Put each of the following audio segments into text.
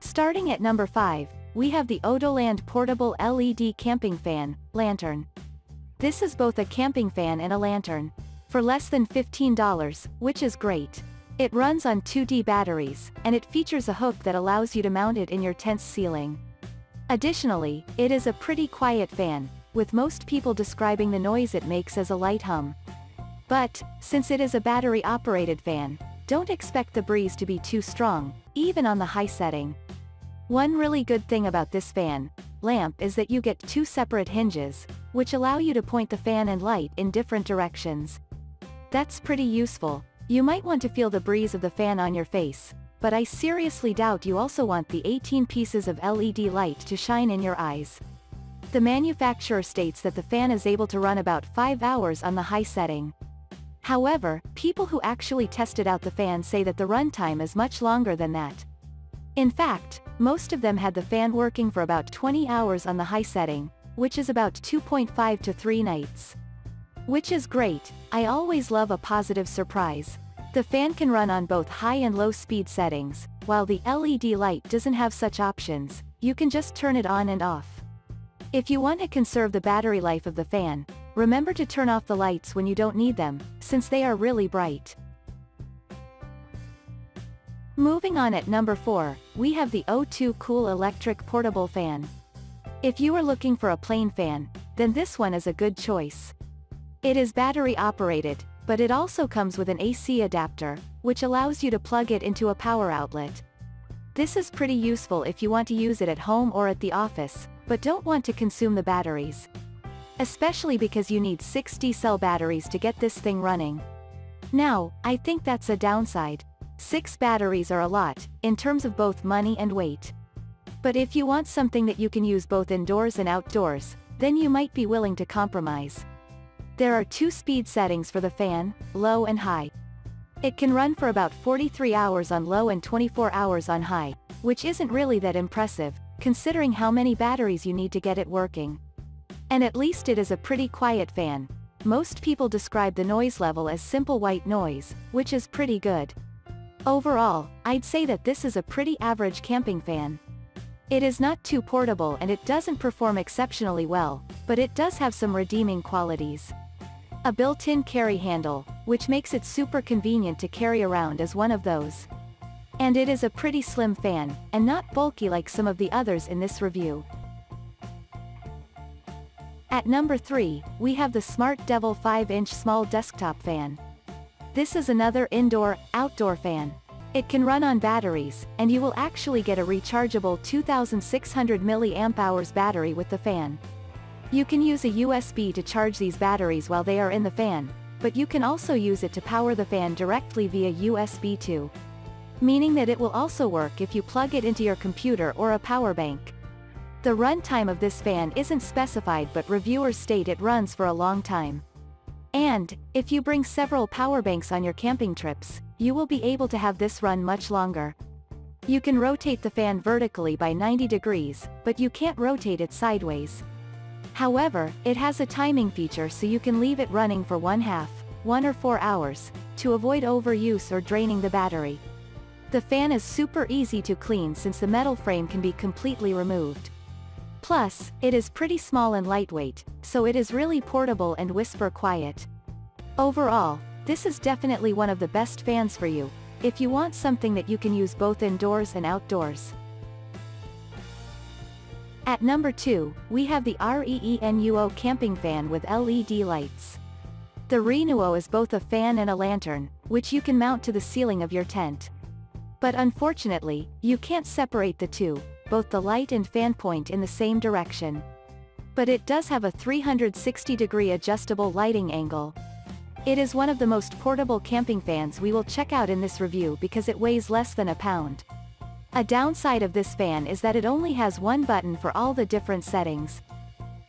Starting at number 5, we have the Odoland Portable LED Camping Fan, Lantern. This is both a camping fan and a lantern, for less than $15, which is great. It runs on 2D batteries, and it features a hook that allows you to mount it in your tent's ceiling. Additionally, it is a pretty quiet fan, with most people describing the noise it makes as a light hum. But, since it is a battery-operated fan, don't expect the breeze to be too strong, even on the high setting. One really good thing about this fan lamp is that you get 2 separate hinges, which allow you to point the fan and light in different directions. That's pretty useful. You might want to feel the breeze of the fan on your face, but I seriously doubt you also want the 18 pieces of LED light to shine in your eyes. The manufacturer states that the fan is able to run about 5 hours on the high setting. However, people who actually tested out the fan say that the runtime is much longer than that. In fact, most of them had the fan working for about 20 hours on the high setting, which is about 2.5 to 3 nights. Which is great. I always love a positive surprise. The fan can run on both high and low speed settings, while the LED light doesn't have such options. You can just turn it on and off. If you want to conserve the battery life of the fan, remember to turn off the lights when you don't need them, since they are really bright. Moving on at number 4, we have the O2 Cool Electric Portable Fan. If you are looking for a plain fan, then this one is a good choice. It is battery operated, but it also comes with an AC adapter, which allows you to plug it into a power outlet. This is pretty useful if you want to use it at home or at the office, but don't want to consume the batteries. Especially because you need 6 D-cell batteries to get this thing running. Now, I think that's a downside. 6 batteries are a lot, in terms of both money and weight. But if you want something that you can use both indoors and outdoors, then you might be willing to compromise. There are 2 speed settings for the fan, low and high. It can run for about 43 hours on low and 24 hours on high, which isn't really that impressive, considering how many batteries you need to get it working. And at least it is a pretty quiet fan. Most people describe the noise level as simple white noise, which is pretty good. Overall, I'd say that this is a pretty average camping fan. It is not too portable and it doesn't perform exceptionally well, but it does have some redeeming qualities. A built-in carry handle, which makes it super convenient to carry around, is one of those. And it is a pretty slim fan, and not bulky like some of the others in this review. At number 3, we have the Smart Devil 5-inch Small Desktop Fan. This is another indoor-outdoor fan. It can run on batteries, and you will actually get a rechargeable 2,600 mAh battery with the fan. You can use a USB to charge these batteries while they are in the fan, but you can also use it to power the fan directly via USB 2. Meaning that it will also work if you plug it into your computer or a power bank. The runtime of this fan isn't specified, but reviewers state it runs for a long time. And, if you bring several power banks on your camping trips, you will be able to have this run much longer. You can rotate the fan vertically by 90 degrees, but you can't rotate it sideways. However, it has a timing feature so you can leave it running for 1 or 4 hours, to avoid overuse or draining the battery. The fan is super easy to clean since the metal frame can be completely removed. Plus, it is pretty small and lightweight, so it is really portable and whisper quiet. Overall, this is definitely one of the best fans for you, if you want something that you can use both indoors and outdoors. At number 2, we have the REENUO Camping Fan with LED Lights. The REENUO is both a fan and a lantern, which you can mount to the ceiling of your tent. But unfortunately, you can't separate the two. Both the light and fan point in the same direction. But it does have a 360-degree adjustable lighting angle. It is one of the most portable camping fans we will check out in this review because it weighs less than a pound. A downside of this fan is that it only has one button for all the different settings.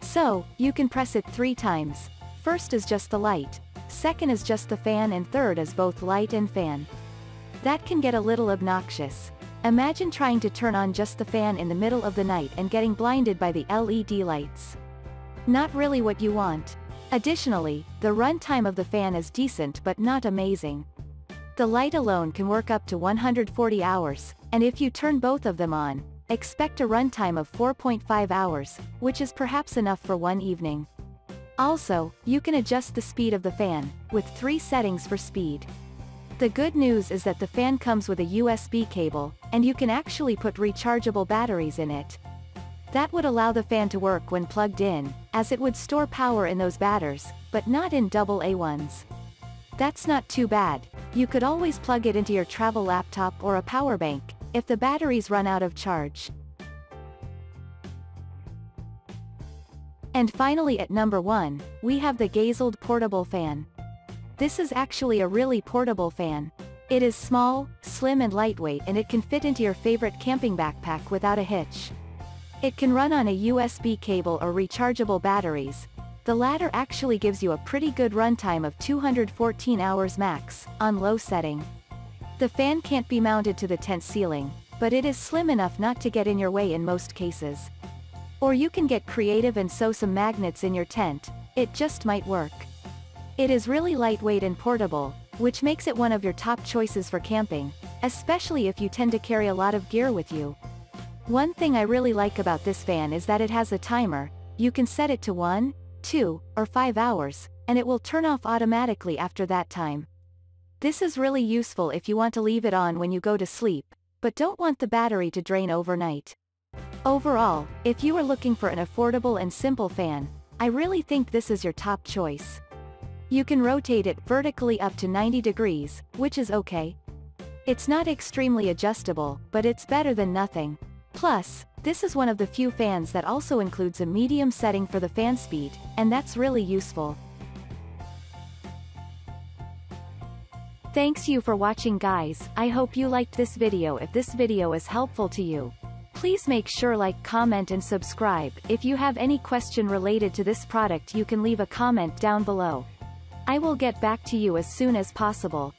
So, you can press it 3 times. First is just the light, second is just the fan, and third is both light and fan. That can get a little obnoxious. Imagine trying to turn on just the fan in the middle of the night and getting blinded by the LED lights. Not really what you want. Additionally, the runtime of the fan is decent but not amazing. The light alone can work up to 140 hours, and if you turn both of them on, expect a runtime of 4.5 hours, which is perhaps enough for one evening. Also, you can adjust the speed of the fan, with 3 settings for speed. The good news is that the fan comes with a USB cable, and you can actually put rechargeable batteries in it. That would allow the fan to work when plugged in, as it would store power in those batteries, but not in AA ones. That's not too bad. You could always plug it into your travel laptop or a power bank, if the batteries run out of charge. And finally, at number 1, we have the Gazeled portable fan. This is actually a really portable fan. It is small, slim and lightweight, and it can fit into your favorite camping backpack without a hitch. It can run on a USB cable or rechargeable batteries. The latter actually gives you a pretty good runtime of 214 hours max, on low setting. The fan can't be mounted to the tent ceiling, but it is slim enough not to get in your way in most cases. Or you can get creative and sew some magnets in your tent, it just might work. It is really lightweight and portable, which makes it one of your top choices for camping, especially if you tend to carry a lot of gear with you. One thing I really like about this fan is that it has a timer. You can set it to 1, 2, or 5 hours, and it will turn off automatically after that time. This is really useful if you want to leave it on when you go to sleep, but don't want the battery to drain overnight. Overall, if you are looking for an affordable and simple fan, I really think this is your top choice. You can rotate it vertically up to 90 degrees, which is okay. It's not extremely adjustable, but it's better than nothing. Plus, this is one of the few fans that also includes a medium setting for the fan speed, and that's really useful. Thanks you for watching, guys. I hope you liked this video. If this video is helpful to you, please make sure like, comment and subscribe. If you have any question related to this product, you can leave a comment down below. I will get back to you as soon as possible.